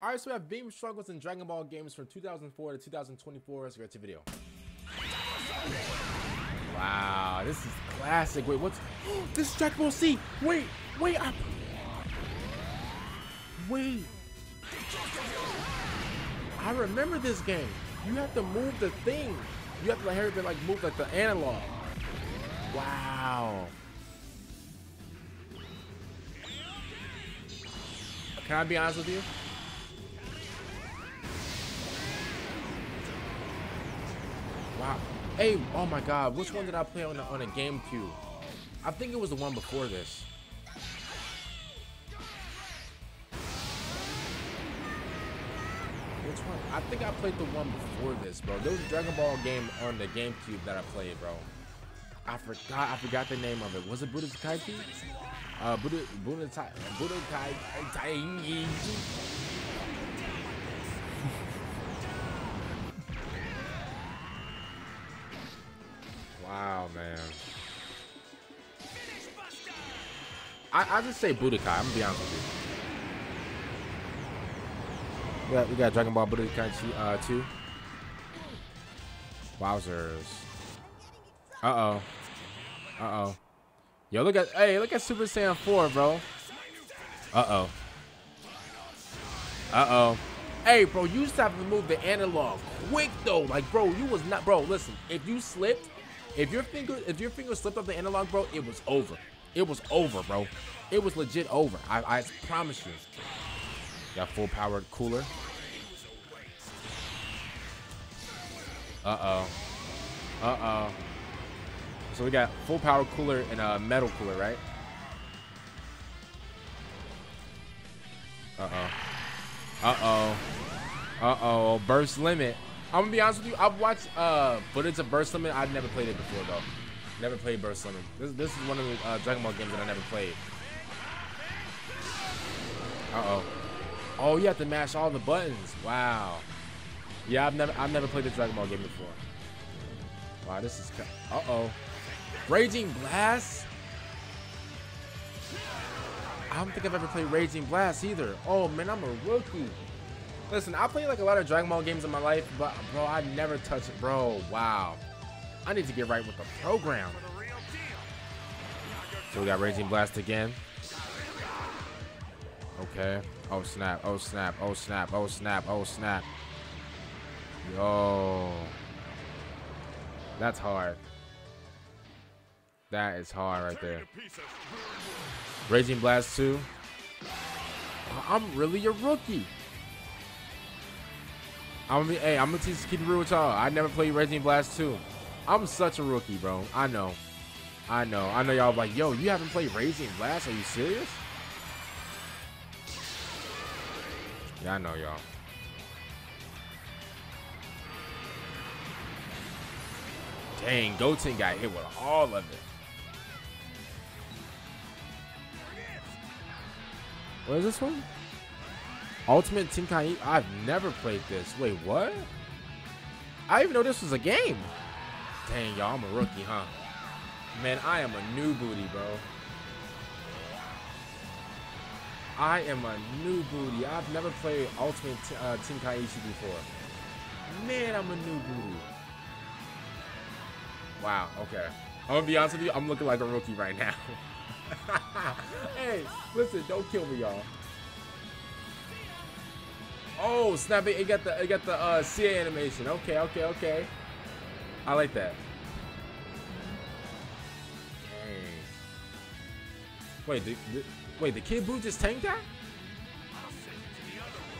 Alright, so we have beam struggles in Dragon Ball games from 2004 to 2024. Let's get to the video. Wow, this is classic. Wait, what's... this is Dragon Ball Z! Wait, wait, wait. I remember this game. You have to move the thing. You have to move like the analog. Wow. Can I be honest with you? Wow. Hey, oh my God, which one did I play on a GameCube? I think it was the one before this. Which one? I think I played the one before this, bro. There was a Dragon Ball game on the GameCube that I played, bro. I forgot the name of it. Was it Budokai? Budokai. Wow, man. I just say Budokai. I'm gonna be honest with you. We got Dragon Ball Budokai 2. Wowzers. Uh-oh. Uh-oh. Yo, look at, hey, look at Super Saiyan 4, bro. Uh-oh. Uh-oh. Hey, bro, you just have to move the analog quick, though. Like, bro, you was not, bro, listen, if you slipped, if your finger slipped off the analog, bro, it was over. It was over, bro. It was legit over. I promise you. Got full powered cooler. Uh-oh. Uh-oh. So we got full power cooler and a metal cooler, right? Uh-oh. Uh-oh. Uh-oh. Burst Limit. I'm gonna be honest with you, I've watched footage of Burst Limit. I've never played it before, though. Never played Burst Limit. This is one of the Dragon Ball games that I never played. Uh-oh. Oh, you have to mash all the buttons. Wow. Yeah, I've never played the Dragon Ball game before. Wow, this is... uh-oh. Raging Blast? I don't think I've ever played Raging Blast either. Oh man, I'm a rookie. Listen, I played like a lot of Dragon Ball games in my life, but bro, I never touched it. Bro, wow. I need to get right with the program. So we got Raging Blast again. Okay. Oh snap, oh snap, oh snap, oh snap, oh snap. Yo. That's hard. That is hard right there. Raging Blast 2. I'm really a rookie. I'm gonna teach Kid Buu with y'all. I never played Raging Blast 2. I'm such a rookie, bro. I know. I know. I know y'all like, yo, you haven't played Raging Blast? Are you serious? Yeah, I know y'all. Dang, Goten got hit with all of it. What is this one? Ultimate Tenkaichi. I've never played this. Wait, what? I didn't even know this was a game. Dang, y'all, I'm a rookie, huh? Man, I am a new booty, bro. I am a new booty. I've never played Ultimate Tenkaichi before. Man, I'm a new booty. Wow, okay. I'm gonna be honest with you, I'm looking like a rookie right now. Hey, listen, don't kill me, y'all. Oh, snap it, it got the CA animation. Okay, okay, okay. I like that. Dang. Wait, the Kid Buu just tanked that?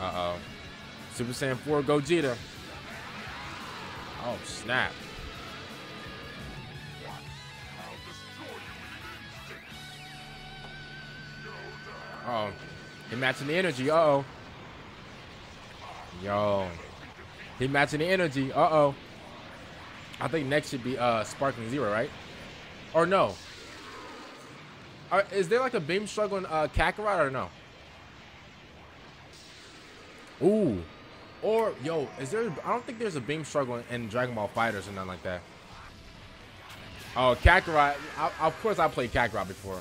Uh-oh. Super Saiyan 4 Gogeta. Oh, snap. Uh-oh. He matching the energy. Uh-oh. Yo. He matching the energy. Uh-oh. I think next should be Sparkling ZERO, right? Or no. Is there like a beam struggle in Kakarot or no? Ooh. Or, yo, is there... I don't think there's a beam struggle in Dragon Ball Fighters or nothing like that. Oh, Kakarot. Of course I played Kakarot before.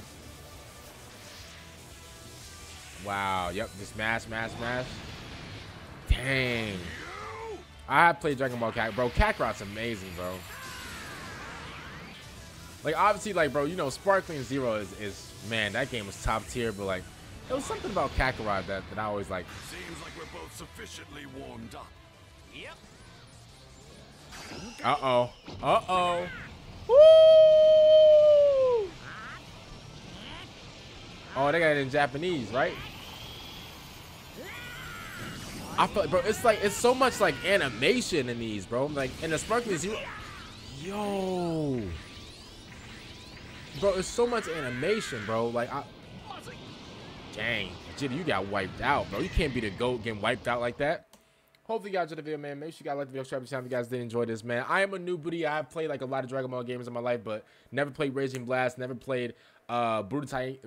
Wow, yep, just mash, mash, mash. Dang. I played Dragon Ball Kakarot. Bro, Kakarot's amazing, bro. Like, obviously, like, bro, you know, Sparkling Zero is man, that game was top tier, but, like, there was something about Kakarot that I always liked. Seems like we're both sufficiently warmed up. Yep. Uh-oh. Uh-oh. Woo! Oh, they got it in Japanese, right? I feel, bro, it's like, it's so much like animation in these, bro. Like, in the Sparkling Zero, yo, bro, it's so much animation, bro. Like, dang, Jitty, you got wiped out, bro. You can't be the GOAT getting wiped out like that. Hopefully you guys enjoyed the video, man. Make sure you guys like the video, subscribe to the channel if you guys did enjoy this, man. I am a new booty. I've played like a lot of Dragon Ball games in my life, but never played Raging Blast, never played Budokai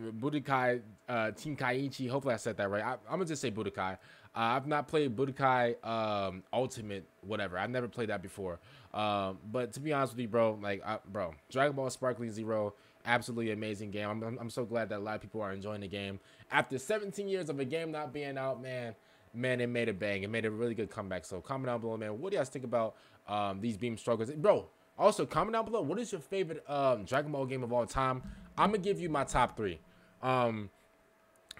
Tenkaichi. Hopefully I said that right. I'm gonna just say Budokai. I've not played Budokai Ultimate, whatever. I've never played that before. But to be honest with you, bro, like, bro, Dragon Ball Sparkling Zero, absolutely amazing game. I'm so glad that a lot of people are enjoying the game. After 17 years of a game not being out, man, it made a bang. It made a really good comeback. So comment down below, man. What do you guys think about these beam struggles? Bro, also comment down below. What is your favorite Dragon Ball game of all time? I'm going to give you my top three.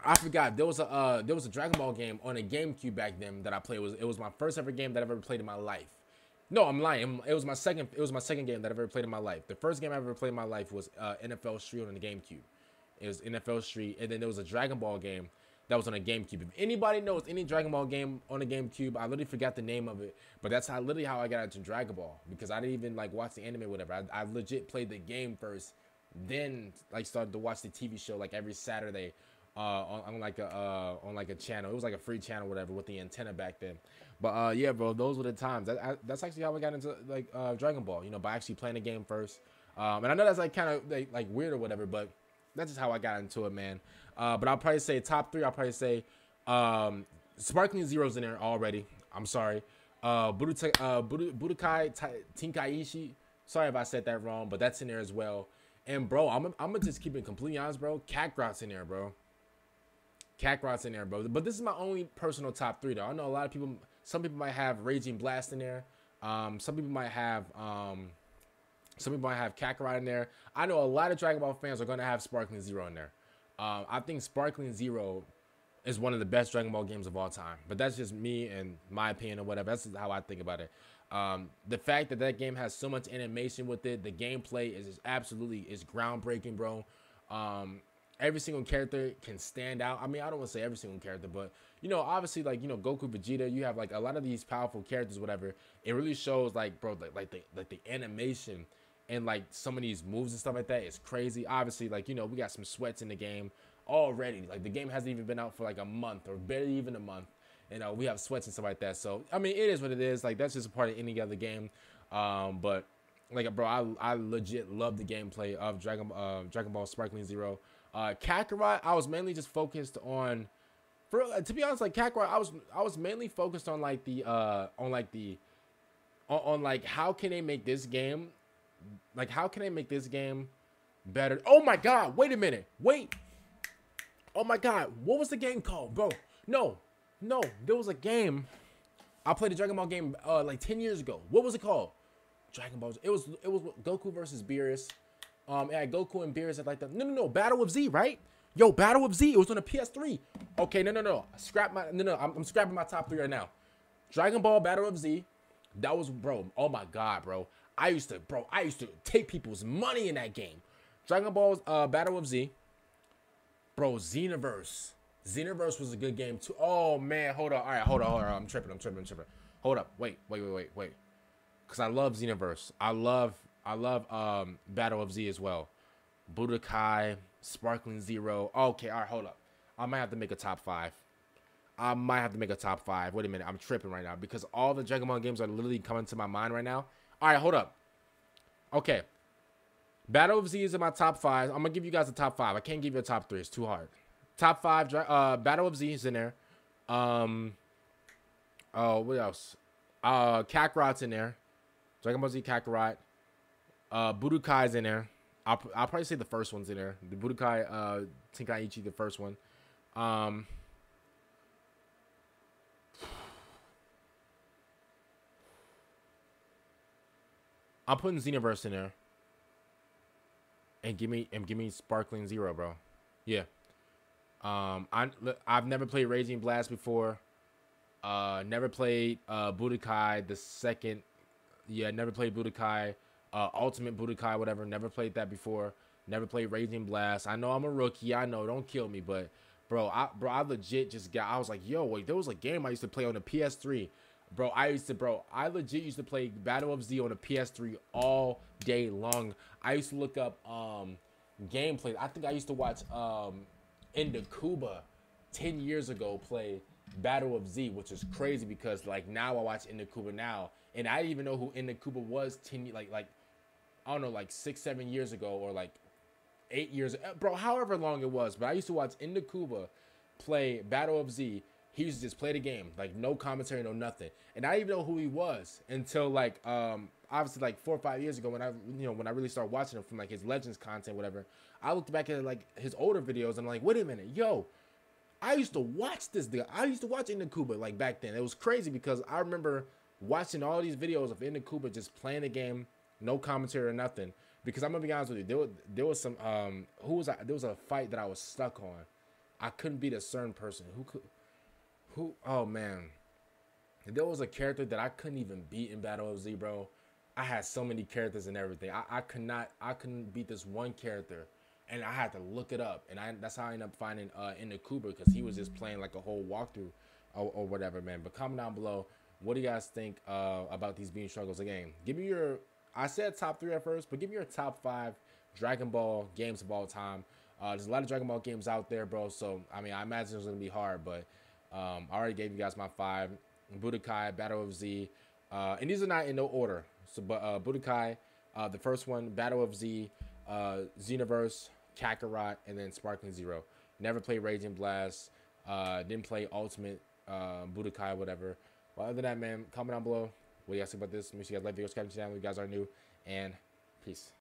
I forgot there was a Dragon Ball game on a GameCube back then that I played. It was my first ever game that I've ever played in my life. No, I'm lying. It was my second game that I've ever played in my life. The first game I ever played in my life was NFL Street on the GameCube. It was NFL Street, and then there was a Dragon Ball game that was on a GameCube. If anybody knows any Dragon Ball game on a GameCube, I literally forgot the name of it, but that's how I got into Dragon Ball, because I didn't even like watch the anime or whatever. I legit played the game first, then like started to watch the TV show like every Saturday. On like a channel. It was like a free channel, whatever, with the antenna back then. But yeah, bro, those were the times. That's actually how I got into like Dragon Ball, you know, by actually playing the game first. And I know that's like kind of like weird or whatever, but that's just how I got into it, man. But I'll probably say top three. I'll probably say Sparkling Zero's in there already. I'm sorry. Budokai Tenkaichi. Sorry if I said that wrong, but that's in there as well. And bro, I'm gonna just keep it completely honest, bro. Kakarot's in there, bro. Kakarot's in there, bro. But this is my only personal top three, though. I know a lot of people, some people might have Raging Blast in there. Some people might have Kakarot in there. I know a lot of Dragon Ball fans are going to have Sparkling Zero in there. I think Sparkling Zero is one of the best Dragon Ball games of all time. But that's just me and my opinion or whatever. That's how I think about it. The fact that game has so much animation with it, the gameplay is absolutely groundbreaking, bro. Every single character can stand out. I mean, I don't want to say every single character, but, you know, obviously, like, you know, Goku, Vegeta, you have, like, a lot of these powerful characters, whatever. It really shows, like, bro, like the animation and, like, some of these moves and stuff like that is crazy. Obviously, like, you know, we got some sweats in the game already. Like, the game hasn't even been out for, like, a month or barely even a month. You know, we have sweats and stuff like that. So, I mean, it is what it is. Like, that's just a part of any other game. But, like, bro, I legit love the gameplay of Dragon Ball Sparkling Zero. Kakarot, I was mainly just focused on, to be honest, like Kakarot, I was mainly focused on like the on like how can they make this game, like how can they make this game better? Oh my God! Wait a minute! Wait! Oh my God! What was the game called, bro? No, there was a game. I played a Dragon Ball game like 10 years ago. What was it called? Dragon Ball. It was Goku versus Beerus. Yeah, Goku and Beerus at like the no Battle of Z, right? Yo, Battle of Z. It was on a PS3. Okay, no. Scrap my I'm scrapping my top three right now. Dragon Ball Battle of Z. That was, bro. Oh my God, bro. I used to take people's money in that game. Dragon Ball Battle of Z. Bro, Xenoverse. Xenoverse was a good game too. Oh man, hold on. All right, hold on. I'm tripping. Hold up. Wait. Cause I love Xenoverse. I love Battle of Z as well. Budokai, Sparkling Zero. Okay, all right, hold up. I might have to make a top five. Wait a minute, I'm tripping right now because all the Dragon Ball games are literally coming to my mind right now. All right, hold up. Okay. Battle of Z is in my top five. I'm going to give you guys a top five. I can't give you a top three. It's too hard. Top five, Battle of Z is in there. Oh, what else? Kakarot's in there. Dragon Ball Z Kakarot. Budokai's in there. I'll probably say the first one's in there. The Budokai Tenkaichi, the first one. I'm putting Xenoverse in there. And give me Sparkling Zero, bro. Yeah. I've never played Raging Blast before. Never played Budokai the second. Yeah, never played Budokai. Ultimate Budokai, whatever. Never played that before. Never played Raging Blast. I know I'm a rookie. I know. Don't kill me. But, bro, I legit just got... I was like, yo, wait, there was a game I used to play on the PS3. Bro, I legit used to play Battle of Z on the PS3 all day long. I used to look up gameplay. I think I used to watch Indokuba 10 years ago play Battle of Z, which is crazy because, like, now I watch Indokuba now. And I didn't even know who Indokuba was 10, like I don't know, like 6, 7 years ago, or like 8 years, bro, however long it was. But I used to watch Indokuba play Battle of Z. He used to just play the game, like no commentary, no nothing. And I didn't even know who he was until like, obviously like 4 or 5 years ago when I, you know, when I really started watching him from like his Legends content, whatever. I looked back at like his older videos and I'm like, wait a minute, yo, I used to watch this dude. I used to watch Indokuba like back then. It was crazy because I remember watching all these videos of Indokuba just playing the game, no commentary or nothing. Because I'm gonna be honest with you, there was some there was a fight that I was stuck on. I couldn't beat a certain person. Who oh man, there was a character that I couldn't even beat in Battle of Z, bro. I had so many characters and everything. I couldn't beat this one character, and I had to look it up. And that's how I ended up finding Indokuba, because he was just playing like a whole walkthrough or whatever, man. But comment down below, what do you guys think about these beam struggles again? Give me your, I said top 3 at first, but give me your top 5 Dragon Ball games of all time. There's a lot of Dragon Ball games out there, bro. So I mean, I imagine it's gonna be hard, but I already gave you guys my 5: Budokai, Battle of Z, and these are not in no order. So, but Budokai, the first one, Battle of Z, Xenoverse, Kakarot, and then Sparkling Zero. Never played Raging Blast. Didn't play Ultimate Budokai, whatever. But other than that, man, comment down below. What do you guys think about this? Make sure you guys like the video, subscribe to the channel if you guys are new, and peace.